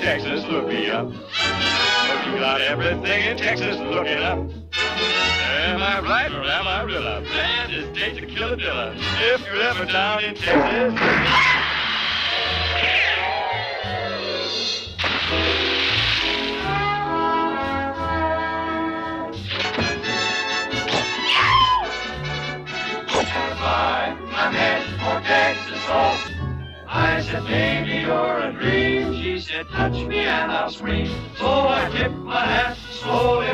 Texas, look me up. But you got everything in Texas, look it up. Am I right or am I real up? Man, this date's a killer dilla. If you're ever down in Texas, bye, I'm heading for Texas home. I said, baby, you're a dream. She said, touch me and I'll scream. So I tipped my hat slowly